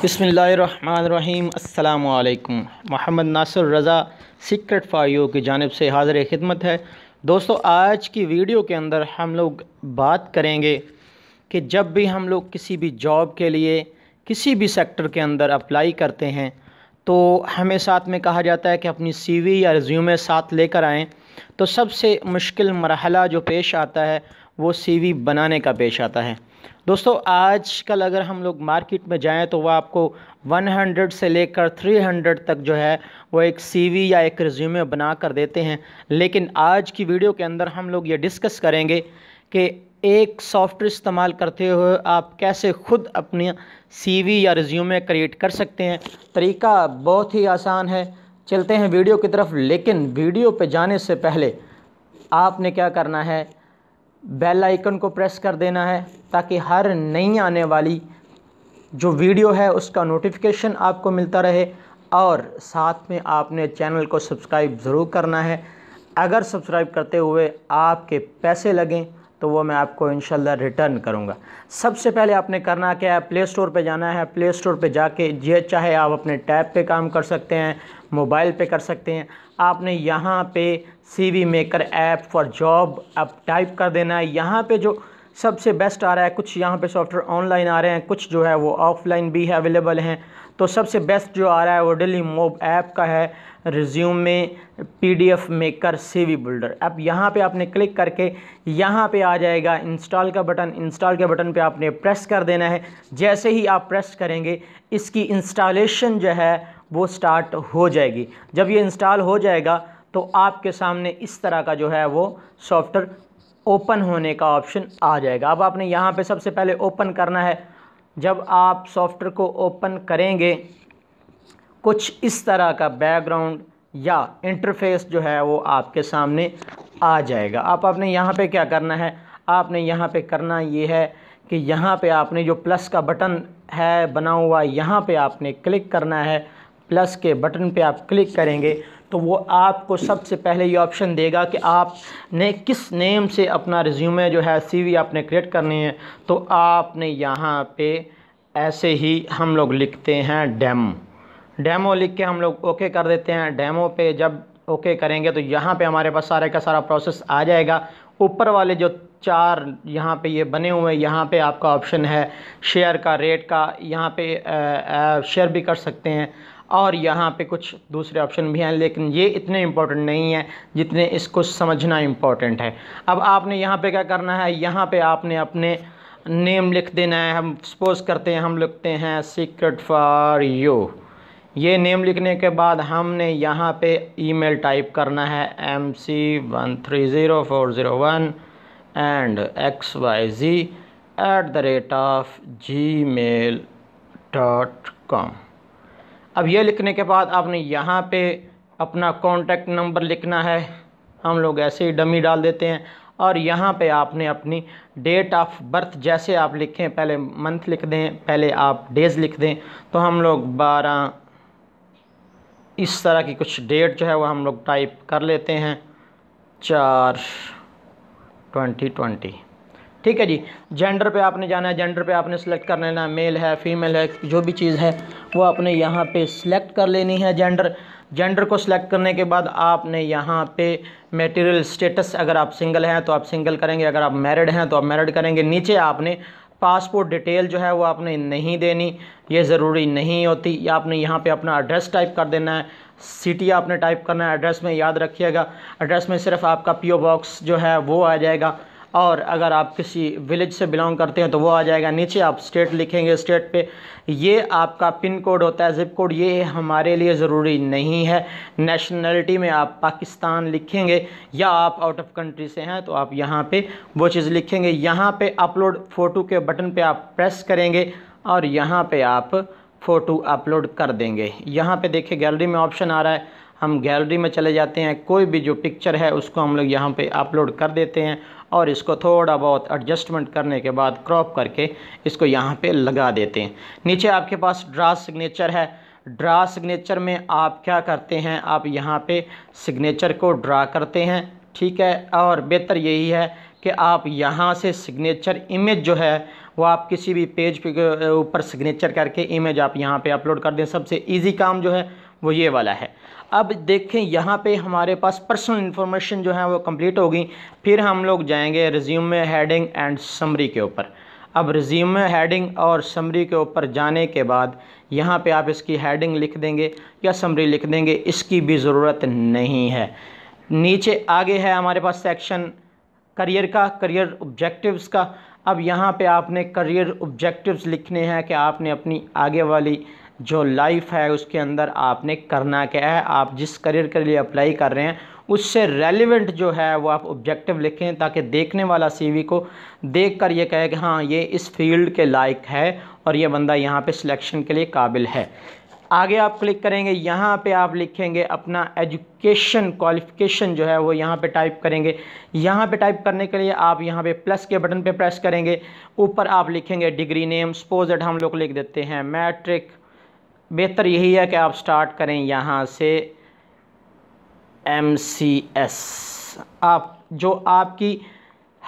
बिस्मिल्लाहिर्रहमानिर्रहीम अस्सलामु अलैकुम। Mohammad Nasir Raza secret for you की जानिब से हाज़िर ख़िदमत है। दोस्तों, आज की वीडियो के अंदर हम लोग बात करेंगे कि जब भी हम लोग किसी भी जॉब के लिए किसी भी सेक्टर के अंदर अप्लाई करते हैं तो हमें साथ में कहा जाता है कि अपनी CV या रिज्यूमे साथ लेकर आएँ। तो सबसे मुश्किल मरहला जो पेश आता है वो CV बनाने का पेश आता है। दोस्तों, आज कल अगर हम लोग मार्केट में जाएं तो वह आपको 100 से लेकर 300 तक जो है वो एक CV या एक रिज्यूमे बना कर देते हैं। लेकिन आज की वीडियो के अंदर हम लोग ये डिस्कस करेंगे कि एक सॉफ्टवेयर इस्तेमाल करते हुए आप कैसे ख़ुद अपने CV या रिज्यूमे क्रिएट कर सकते हैं। तरीका बहुत ही आसान है, चलते हैं वीडियो की तरफ। लेकिन वीडियो पे जाने से पहले आपने क्या करना है, बेल आइकन को प्रेस कर देना है ताकि हर नई आने वाली जो वीडियो है उसका नोटिफिकेशन आपको मिलता रहे। और साथ में आपने चैनल को सब्सक्राइब ज़रूर करना है। अगर सब्सक्राइब करते हुए आपके पैसे लगें तो वो मैं आपको इंशाल्लाह रिटर्न करूँगा। सबसे पहले आपने करना क्या है, प्ले स्टोर पर जाना है। प्ले स्टोर पर जाके ये चाहे आप अपने टैब पे काम कर सकते हैं, मोबाइल पे कर सकते हैं। आपने यहाँ पे CV maker app for job आप टाइप कर देना है। यहाँ पे जो सबसे बेस्ट आ रहा है, कुछ यहाँ पे सॉफ्टवेयर ऑनलाइन आ रहे हैं, कुछ जो है वो ऑफ़लाइन भी है अवेलेबल हैं। तो सबसे बेस्ट जो आ रहा है वो डेली मॉब ऐप का है, resume PDF maker CV builder. अब यहाँ पे आपने क्लिक करके यहाँ पे आ जाएगा इंस्टॉल का बटन। इंस्टॉल के बटन पे आपने प्रेस कर देना है। जैसे ही आप प्रेस करेंगे इसकी इंस्टॉलेशन जो है वो स्टार्ट हो जाएगी। जब ये इंस्टॉल हो जाएगा तो आपके सामने इस तरह का जो है वो सॉफ्टवेयर ओपन होने का ऑप्शन आ जाएगा। अब आपने यहाँ पे सबसे पहले ओपन करना है। जब आप सॉफ्टवेयर को ओपन करेंगे कुछ इस तरह का बैकग्राउंड या इंटरफेस जो है वो आपके सामने आ जाएगा। अब आपने यहाँ पे क्या करना है, आपने यहाँ पे करना ये है कि यहाँ पे आपने जो प्लस का बटन है बना हुआ, यहाँ पे आपने क्लिक करना है। प्लस के बटन पे आप क्लिक करेंगे तो वो आपको सबसे पहले ये ऑप्शन देगा कि आपने किस नेम से अपना रिज्यूमे जो है CV आपने क्रिएट करनी है। तो आपने यहाँ पे ऐसे ही हम लोग लिखते हैं डेमो लिख के हम लोग ओके कर देते हैं। डेमो पे जब ओके करेंगे तो यहाँ पे हमारे पास सारे का सारा प्रोसेस आ जाएगा। ऊपर वाले जो चार यहाँ पे ये बने हुए हैं, यहाँ पे आपका ऑप्शन है शेयर का, रेट का, यहाँ पे शेयर भी कर सकते हैं। और यहाँ पे कुछ दूसरे ऑप्शन भी हैं लेकिन ये इतने इम्पोर्टेंट नहीं है जितने इसको समझना इम्पोर्टेंट है। अब आपने यहाँ पे क्या करना है, यहाँ पे आपने अपने नेम लिख देना है। हम सपोज़ करते हैं, हम लिखते हैं सीक्रेट फॉर यू। ये नेम लिखने के बाद हमने यहाँ पे ईमेल टाइप करना है, mc130401 एंड xyz@gmail.com। अब ये लिखने के बाद आपने यहाँ पे अपना कॉन्टैक्ट नंबर लिखना है। हम लोग ऐसे ही डमी डाल देते हैं। और यहाँ पे आपने अपनी डेट ऑफ बर्थ जैसे आप लिखें, पहले मंथ लिख दें, पहले आप डेज़ लिख दें। तो हम लोग 12 इस तरह की कुछ डेट जो है वो हम लोग टाइप कर लेते हैं, 4/2020। ठीक है जी। जेंडर पे आपने जाना है, जेंडर पे आपने सेलेक्ट कर लेना है, मेल है, फीमेल है, जो भी चीज़ है वो आपने यहाँ पे सिलेक्ट कर लेनी है। जेंडर को सिलेक्ट करने के बाद आपने यहाँ पे मटेरियल स्टेटस, अगर आप सिंगल हैं तो आप सिंगल करेंगे, अगर आप मैरिड हैं तो आप मैरिड करेंगे। नीचे आपने पासपोर्ट डिटेल जो है वो आपने नहीं देनी, ये ज़रूरी नहीं होती। आपने यहाँ पे अपना एड्रेस टाइप कर देना है, सिटी आपने टाइप करना है। एड्रेस में याद रखिएगा, एड्रेस में सिर्फ आपका PO बॉक्स जो है वो आ जाएगा। और अगर आप किसी विलेज से बिलोंग करते हैं तो वो आ जाएगा। नीचे आप स्टेट लिखेंगे, स्टेट पे ये आपका पिन कोड होता है, ज़िप कोड, ये हमारे लिए ज़रूरी नहीं है। नेशनलिटी में आप पाकिस्तान लिखेंगे या आप आउट ऑफ कंट्री से हैं तो आप यहाँ पे वो चीज़ लिखेंगे। यहाँ पे अपलोड फ़ोटो के बटन पे आप प्रेस करेंगे और यहाँ पे आप फ़ोटो अपलोड कर देंगे। यहाँ पर देखिए गैलरी में ऑप्शन आ रहा है, हम गैलरी में चले जाते हैं। कोई भी जो पिक्चर है उसको हम लोग यहाँ पे अपलोड कर देते हैं और इसको थोड़ा बहुत एडजस्टमेंट करने के बाद क्रॉप करके इसको यहाँ पे लगा देते हैं। नीचे आपके पास ड्रा सिग्नेचर है। ड्रा सिग्नेचर में आप क्या करते हैं, आप यहाँ पे सिग्नेचर को ड्रा करते हैं। ठीक है। और बेहतर यही है कि आप यहाँ से सिग्नेचर इमेज जो है वो आप किसी भी पेज के ऊपर सिग्नेचर करके इमेज आप यहाँ पे अपलोड कर दें। सबसे इजी काम जो है वो ये वाला है। अब देखें यहाँ पे हमारे पास पर्सनल इन्फॉर्मेशन जो है वो कंप्लीट होगी। फिर हम लोग जाएंगे रिज्यूमे हेडिंग एंड समरी के ऊपर। अब रिज्यूमे हेडिंग और समरी के ऊपर जाने के बाद यहाँ पे आप इसकी हेडिंग लिख देंगे या समरी लिख देंगे, इसकी भी ज़रूरत नहीं है। नीचे आगे है हमारे पास सेक्शन करियर का, करियर ऑब्जेक्टिव्स का। अब यहाँ पे आपने करियर ऑब्जेक्टिव्स लिखने हैं कि आपने अपनी आगे वाली जो लाइफ है उसके अंदर आपने करना क्या है, आप जिस करियर के लिए अप्लाई कर रहे हैं उससे रेलिवेंट जो है वो आप ऑब्जेक्टिव लिखें, ताकि देखने वाला सीवी को देखकर ये कहे कि हाँ ये इस फील्ड के लायक है और ये बंदा यहाँ पे सिलेक्शन के लिए काबिल है। आगे आप क्लिक करेंगे, यहाँ पे आप लिखेंगे अपना एजुकेशन क्वालिफ़िकेशन जो है वो यहाँ पे टाइप करेंगे। यहाँ पे टाइप करने के लिए आप यहाँ पे प्लस के बटन पे प्रेस करेंगे। ऊपर आप लिखेंगे डिग्री नेम, सपोज दैट हम लोग लिख देते हैं मैट्रिक। बेहतर यही है कि आप स्टार्ट करें यहाँ से MCS। आप जो आपकी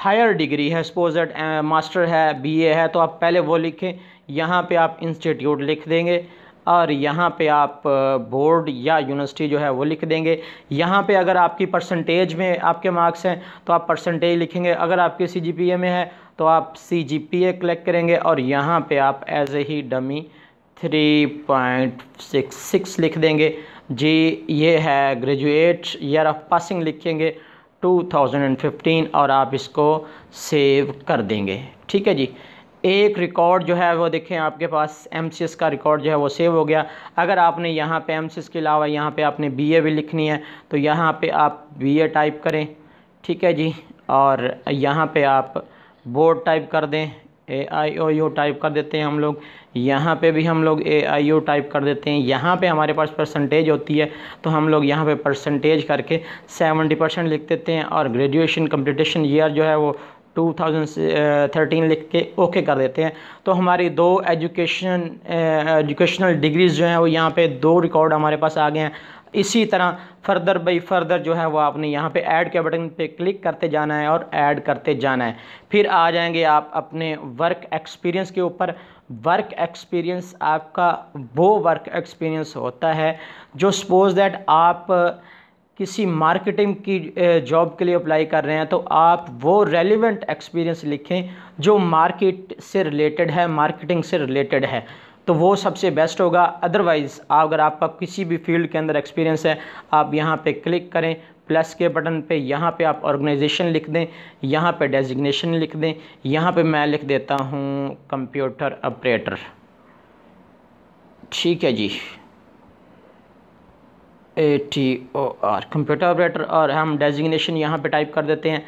हायर डिग्री है, सपोज दैट मास्टर है, BA है, तो आप पहले वो लिखें। यहाँ पे आप इंस्टीट्यूट लिख देंगे और यहाँ पे आप बोर्ड या यूनिवर्सिटी जो है वो लिख देंगे। यहाँ पे अगर आपकी परसेंटेज में आपके मार्क्स हैं तो आप परसेंटेज लिखेंगे, अगर आपके CGPA में है तो आप CGPA क्लिक करेंगे और यहाँ पे आप एज ए ही डमी 3.66 लिख देंगे। जी ये है ग्रेजुएट ईयर ऑफ पासिंग लिखेंगे 2015 और आप इसको सेव कर देंगे। ठीक है जी, एक रिकॉर्ड जो है वो देखें आपके पास MCS का रिकॉर्ड जो है वो सेव हो गया। अगर आपने यहाँ पे MCS के अलावा यहाँ पे आपने BA भी लिखनी है तो यहाँ पे आप BA टाइप करें। ठीक है जी, और यहाँ पे आप बोर्ड टाइप कर दें, AIOU टाइप कर देते हैं हम लोग। यहाँ पे भी हम लोग AIU टाइप कर देते हैं। यहाँ पे हमारे पास परसेंटेज होती है तो हम लोग यहाँ पे परसेंटेज करके 70% लिख देते हैं और ग्रेजुएशन कंप्लीटेशन ईयर जो है वो 2013 लिख के ओके कर देते हैं। तो हमारी दो एजुकेशनल डिग्रीज़ जो हैं वो यहाँ पे दो रिकॉर्ड हमारे पास आ गए हैं। इसी तरह फर्दर बाई फर्दर जो है वो आपने यहाँ पे ऐड के बटन पे क्लिक करते जाना है और ऐड करते जाना है। फिर आ जाएंगे आप अपने वर्क एक्सपीरियंस के ऊपर। वर्क एक्सपीरियंस आपका वो वर्क एक्सपीरियंस होता है जो सपोज दैट आप किसी मार्केटिंग की जॉब के लिए अप्लाई कर रहे हैं तो आप वो रेलिवेंट एक्सपीरियंस लिखें जो मार्केट से रिलेटेड है, मार्केटिंग से रिलेटेड है, तो वो सबसे बेस्ट होगा। अदरवाइज़ अगर आपका किसी भी फील्ड के अंदर एक्सपीरियंस है, आप यहाँ पे क्लिक करें प्लस के बटन पे, यहाँ पे आप ऑर्गेनाइजेशन लिख दें, यहाँ पे डेजिग्नेशन लिख दें, यहाँ पे मैं लिख देता हूँ कंप्यूटर ऑपरेटर। ठीक है जी, ATOR कंप्यूटर ऑपरेटर, और हम डेजिग्नेशन यहाँ पे टाइप कर देते हैं।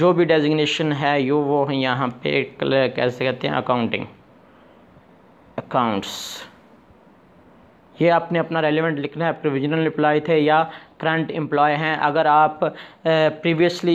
जो भी डेजिग्नेशन है यो वो है यहाँ पे कैसे कहते हैं अकाउंटिंग, अकाउंट्स। ये आपने अपना रेलिवेंट लिखना है। प्रोविजनल एम्प्लॉय थे या करंट एम्प्लॉय हैं, अगर आप प्रीवियसली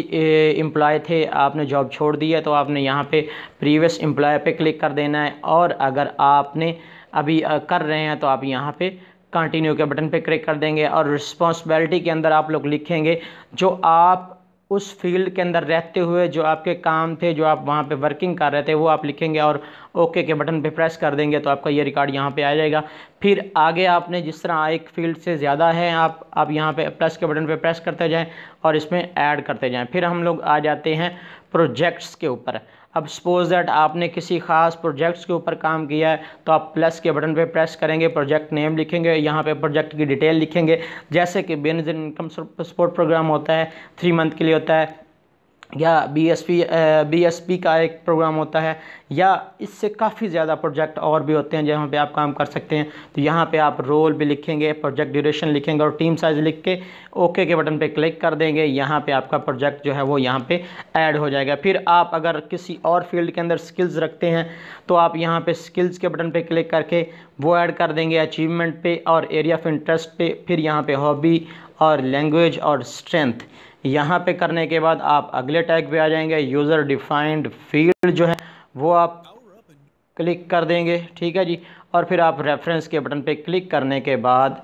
एम्प्लॉय थे, आपने जॉब छोड़ दी है तो आपने यहाँ पे प्रीवियस एम्प्लॉय पे क्लिक कर देना है, और अगर आपने अभी कर रहे हैं तो आप यहाँ पे कंटिन्यू के बटन पे क्लिक कर देंगे। और रिस्पॉन्सिबिलिटी के अंदर आप लोग लिखेंगे जो आप उस फील्ड के अंदर रहते हुए जो आपके काम थे, जो आप वहाँ पे वर्किंग कर रहे थे, वो आप लिखेंगे और ओके के बटन पे प्रेस कर देंगे तो आपका ये रिकॉर्ड यहाँ पे आ जाएगा। फिर आगे आपने जिस तरह एक फील्ड से ज़्यादा है आप यहाँ पे प्लस के बटन पे प्रेस करते जाएँ और इसमें ऐड करते जाएँ। फिर हम लोग आ जाते हैं प्रोजेक्ट्स के ऊपर। अब सपोज दैट आपने किसी ख़ास प्रोजेक्ट्स के ऊपर काम किया है तो आप प्लस के बटन पे प्रेस करेंगे, प्रोजेक्ट नेम लिखेंगे, यहाँ पे प्रोजेक्ट की डिटेल लिखेंगे, जैसे कि बेनिफिट इनकम सपोर्ट प्रोग्राम होता है 3 महीने के लिए होता है, या BSP का एक प्रोग्राम होता है, या इससे काफ़ी ज़्यादा प्रोजेक्ट और भी होते हैं जहाँ पे आप काम कर सकते हैं। तो यहाँ पे आप रोल भी लिखेंगे, प्रोजेक्ट ड्यूरेशन लिखेंगे और टीम साइज़ लिख के ओके के बटन पे क्लिक कर देंगे। यहाँ पे आपका प्रोजेक्ट जो है वो यहाँ पे ऐड हो जाएगा। फिर आप अगर किसी और फील्ड के अंदर स्किल्स रखते हैं तो आप यहाँ पर स्किल्स के बटन पर क्लिक करके वो ऐड कर देंगे अचीवमेंट पे और एरिया ऑफ इंटरेस्ट पे। फिर यहाँ पर हॉबी और लैंग्वेज और स्ट्रेंथ यहाँ पे करने के बाद आप अगले टैग पे आ जाएंगे। यूज़र डिफाइंड फील्ड जो है वो आप क्लिक कर देंगे। ठीक है जी, और फिर आप रेफरेंस के बटन पे क्लिक करने के बाद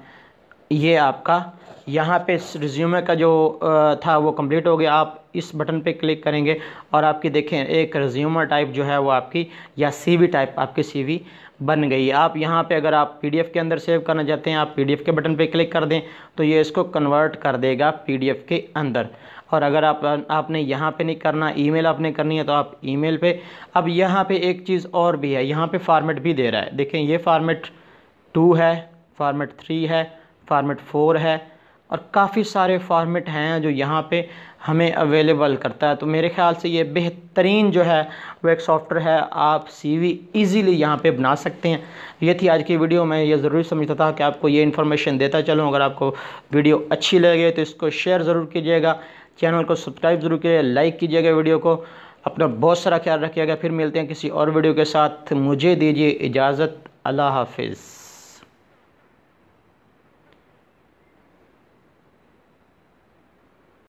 ये आपका यहाँ पे रिज्यूमे का जो था वो कंप्लीट हो गया। आप इस बटन पे क्लिक करेंगे और आपकी देखें एक रिज्यूमे टाइप जो है वो आपकी या सीवी टाइप आपकी सीवी बन गई। आप यहाँ पे अगर आप पीडीएफ के अंदर सेव करना चाहते हैं, आप पीडीएफ के बटन पे क्लिक कर दें तो ये इसको कन्वर्ट कर देगा पीडीएफ के अंदर। और अगर आपने यहाँ पे नहीं करना, ईमेल आपने करनी है तो आप ईमेल पे। अब यहाँ पे एक चीज़ और भी है, यहाँ पे फार्मेट भी दे रहा है। देखें ये फार्मेट 2 है, फार्मेट 3 है, फार्मेट 4 है और काफ़ी सारे फार्मेट हैं जो यहाँ पे हमें अवेलेबल करता है। तो मेरे ख्याल से ये बेहतरीन जो है वो एक सॉफ्टवेयर है, आप सीवी इजीली यहाँ पे बना सकते हैं। ये थी आज की वीडियो। मैं ये ज़रूरी समझता था कि आपको ये इन्फॉर्मेशन देता चलूँ। अगर आपको वीडियो अच्छी लगे तो इसको शेयर ज़रूर कीजिएगा, चैनल को सब्सक्राइब ज़रूर कीजिएगा, लाइक कीजिएगा वीडियो को। अपना बहुत सारा ख्याल रखिएगा। फिर मिलते हैं किसी और वीडियो के साथ। मुझे दीजिए इजाज़त। अल्लाह हाफिज़।